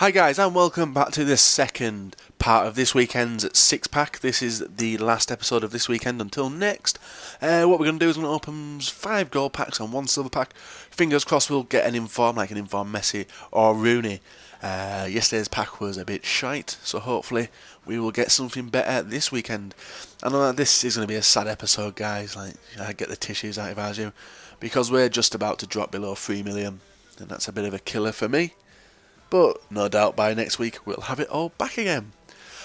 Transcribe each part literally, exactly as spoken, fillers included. Hi guys, and welcome back to the second part of this weekend's six-pack. This is the last episode of this weekend until next. Uh, what we're going to do is we're going to open five gold packs and one silver pack. Fingers crossed we'll get an inform, like an inform Messi or Rooney. Uh, yesterday's pack was a bit shite, so hopefully we will get something better this weekend. I know that this is going to be a sad episode, guys. Like, I get the tissues out if I was you, because we're just about to drop below three million, and that's a bit of a killer for me. But no doubt by next week we'll have it all back again.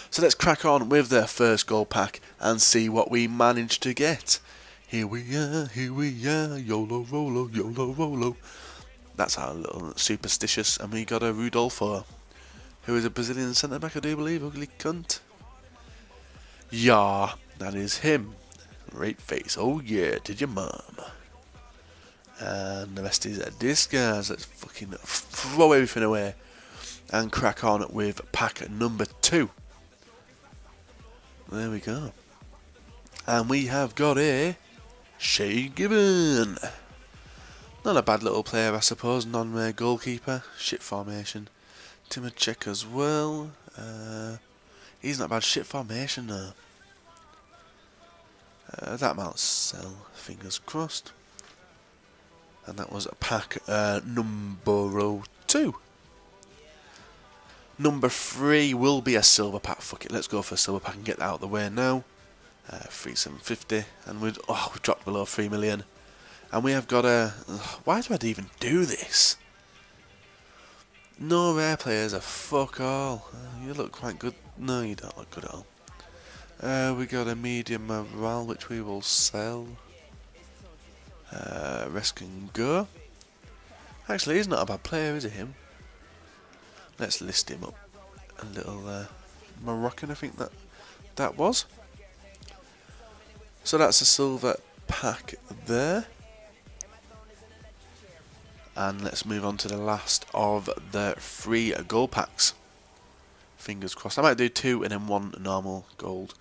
So let's crack on with the first gold pack and see what we managed to get. Here we are, here we are, YOLO ROLO, YOLO ROLO. That's our little superstitious, and we got a Rudolfo, who is a Brazilian centre-back, I do believe, ugly cunt. Yeah, that is him. Great face, oh yeah, did your mum. And the rest is discards. Let's fucking throw everything away and crack on with pack number two. There we go. And we have got a Shay Given. Not a bad little player, I suppose. Non-rare goalkeeper. Shit formation. Timurcek as well. Uh, he's not bad. Shit formation though. Uh, that might sell. Fingers crossed. And that was pack uh, number two. Number three will be a silver pack. Fuck it, let's go for a silver pack and get that out of the way now. Uh, three seven fifty, and we'd, oh, we've dropped below three million. And we have got a... Ugh, why do I even do this? No rare players are fuck all. Uh, you look quite good. No, you don't look good at all. Uh, we got a medium morale, which we will sell. Uh, rest can go. Actually, he's not a bad player, is he, him? Let's list him up. A little uh, Moroccan, I think that that was. So that's a silver pack there. And let's move on to the last of the three gold packs. Fingers crossed. I might do two and then one normal gold.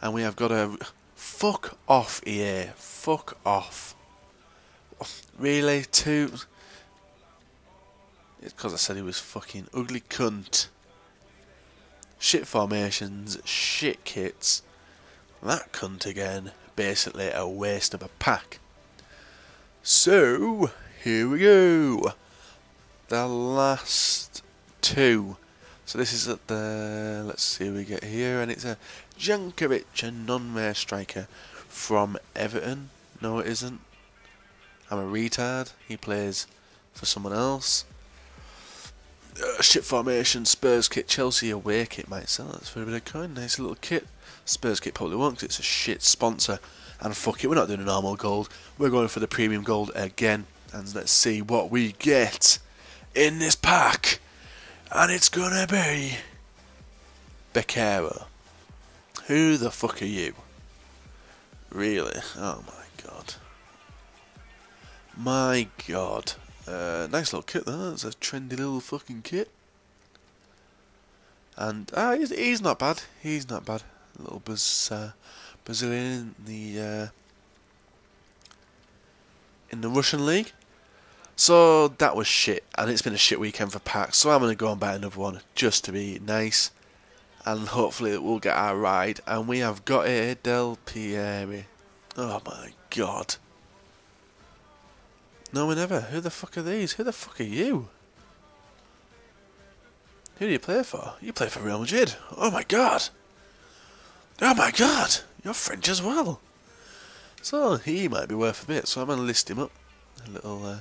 And we have got a... Fuck off, E A. Fuck off. Really? Two? It's because I said he was fucking ugly cunt. Shit formations, shit kits. That cunt again. Basically a waste of a pack. So, here we go. The last two. So this is at the... Let's see what we get here. And it's a Jankovic, a non-rare striker from Everton. No, it isn't. I'm a retard. He plays for someone else. Uh, shit formation, Spurs kit, Chelsea away kit might sell. That's for a bit of coin. Nice little kit. Spurs kit probably won't because it's a shit sponsor. And fuck it, we're not doing a normal gold. We're going for the premium gold again. And let's see what we get in this pack. And it's gonna be... Becquero. Who the fuck are you? Really? Oh my god. My god. Uh, nice little kit though. That's a trendy little fucking kit. And ah, uh, he's, he's not bad. He's not bad. A little Braz, uh, Brazilian in the uh, in the Russian league. So that was shit, and it's been a shit weekend for packs. So I'm gonna go and buy another one just to be nice, and hopefully it will get our ride. And we have got a Del Pieri. Oh my god. No one ever. Who the fuck are these? Who the fuck are you? Who do you play for? You play for Real Madrid. Oh my god. Oh my god. You're French as well. So he might be worth a bit. So I'm going to list him up. A little uh,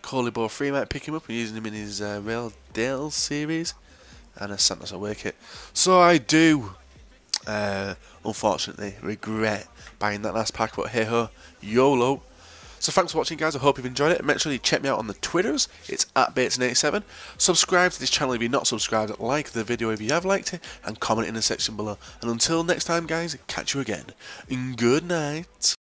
Colibor three might pick him up. I'm using him in his uh, Real Deal series. And a Santos away kit. So I do, uh, unfortunately, regret buying that last pack. But hey ho, YOLO. So thanks for watching, guys. I hope you've enjoyed it. Make sure you check me out on the Twitters. It's at Bateson eighty-seven. Subscribe to this channel if you're not subscribed. Like the video if you have liked it. And comment in the section below. And until next time, guys, catch you again. Good night.